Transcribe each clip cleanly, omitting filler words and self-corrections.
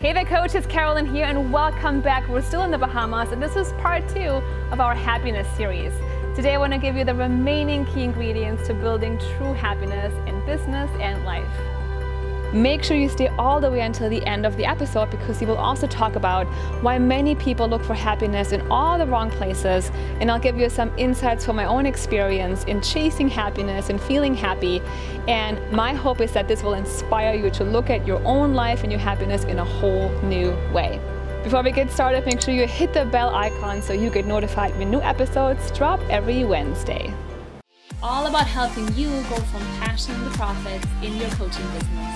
Hey there, coach, it's Carolin here and welcome back. We're still in the Bahamas and this is part 2 of our happiness series. Today I want to give you the remaining key ingredients to building true happiness in business and life. Make sure you stay all the way until the end of the episode because we will also talk about why many people look for happiness in all the wrong places, and I'll give you some insights from my own experience in chasing happiness and feeling happy. And my hope is that this will inspire you to look at your own life and your happiness in a whole new way. Before we get started, make sure you hit the bell icon so you get notified when new episodes drop every Wednesday. All about helping you go from passion to profits in your coaching business.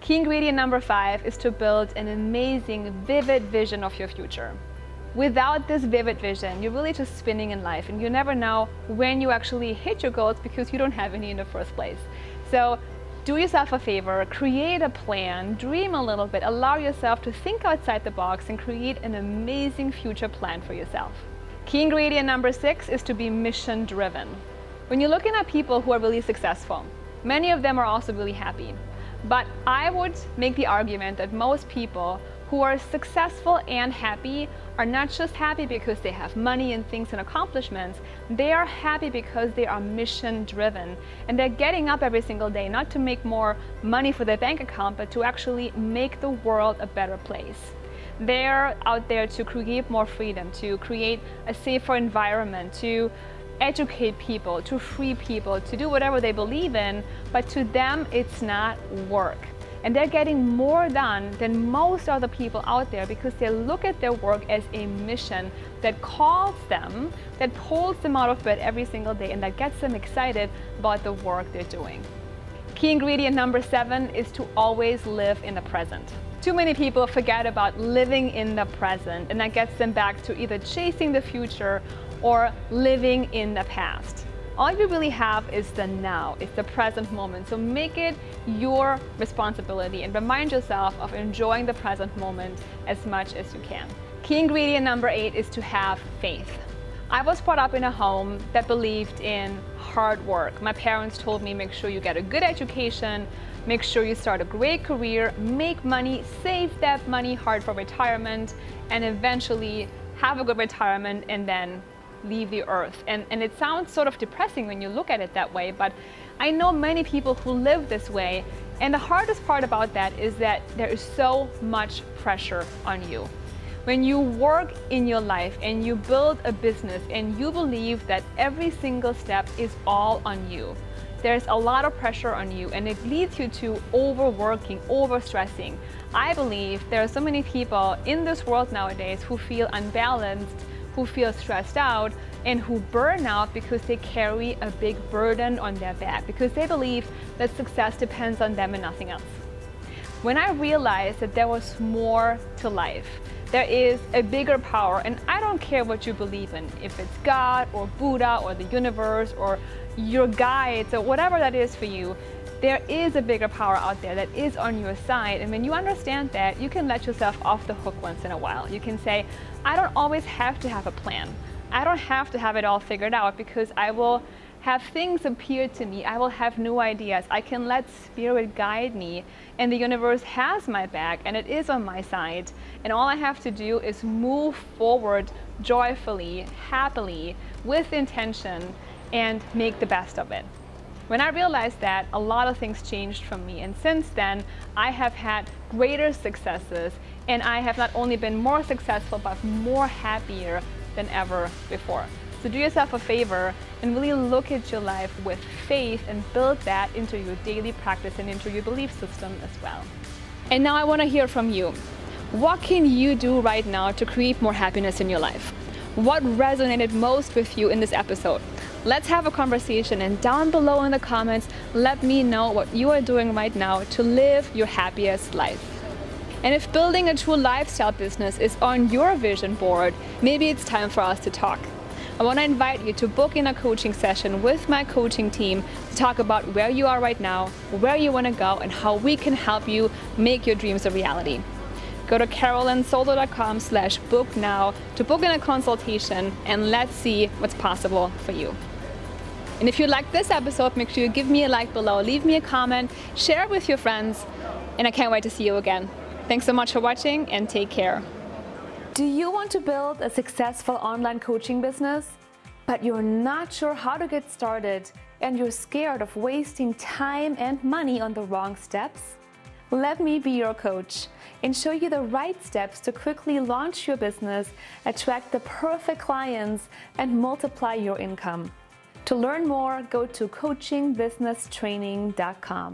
Key ingredient number 5 is to build an amazing, vivid vision of your future. Without this vivid vision, you're really just spinning in life and you never know when you actually hit your goals because you don't have any in the first place. So do yourself a favor, create a plan, dream a little bit, allow yourself to think outside the box and create an amazing future plan for yourself. Key ingredient number 6 is to be mission driven. When you're looking at people who are really successful, many of them are also really happy. But I would make the argument that most people who are successful and happy are not just happy because they have money and things and accomplishments. They are happy because they are mission driven and they're getting up every single day not to make more money for their bank account, but to actually make the world a better place. They're out there to create more freedom, to create a safer environment, to educate people, to free people, to do whatever they believe in, but to them it's not work. And they're getting more done than most other people out there because they look at their work as a mission that calls them, that pulls them out of bed every single day, and that gets them excited about the work they're doing. Key ingredient number 7 is to always live in the present. Too many people forget about living in the present, and that gets them back to either chasing the future or living in the past. All you really have is the now, it's the present moment. So make it your responsibility and remind yourself of enjoying the present moment as much as you can. Key ingredient number 8 is to have faith. I was brought up in a home that believed in hard work. My parents told me, make sure you get a good education, make sure you start a great career, make money, save that money hard for retirement, and eventually have a good retirement and then leave the earth. And it sounds sort of depressing when you look at it that way, but I know many people who live this way, and the hardest part about that is that there is so much pressure on you. When you work in your life and you build a business and you believe that every single step is all on you, there's a lot of pressure on you and it leads you to overworking, overstressing. I believe there are so many people in this world nowadays who feel unbalanced, who feel stressed out, and who burn out because they carry a big burden on their back because they believe that success depends on them and nothing else. When I realized that there was more to life, there is a bigger power, and I don't care what you believe in, if it's God or Buddha or the universe or your guides or whatever that is for you, there is a bigger power out there that is on your side. And when you understand that, you can let yourself off the hook once in a while. You can say, I don't always have to have a plan. I don't have to have it all figured out because I will have things appear to me. I will have new ideas. I can let spirit guide me, and the universe has my back and it is on my side. And all I have to do is move forward joyfully, happily, with intention, and make the best of it. When I realized that, a lot of things changed for me, and since then I have had greater successes, and I have not only been more successful but more happier than ever before. So do yourself a favor and really look at your life with faith and build that into your daily practice and into your belief system as well. And now I want to hear from you. What can you do right now to create more happiness in your life? What resonated most with you in this episode? Let's have a conversation, and down below in the comments, let me know what you are doing right now to live your happiest life. And if building a true lifestyle business is on your vision board, maybe it's time for us to talk. I want to invite you to book in a coaching session with my coaching team to talk about where you are right now, where you want to go, and how we can help you make your dreams a reality. Go to carolinsoldo.com/book now to book in a consultation, and let's see what's possible for you. And if you like this episode, make sure you give me a like below, leave me a comment, share it with your friends, and I can't wait to see you again. Thanks so much for watching, and take care. Do you want to build a successful online coaching business, but you're not sure how to get started and you're scared of wasting time and money on the wrong steps? Let me be your coach and show you the right steps to quickly launch your business, attract the perfect clients, and multiply your income. To learn more, go to coachingbusinesstraining.com.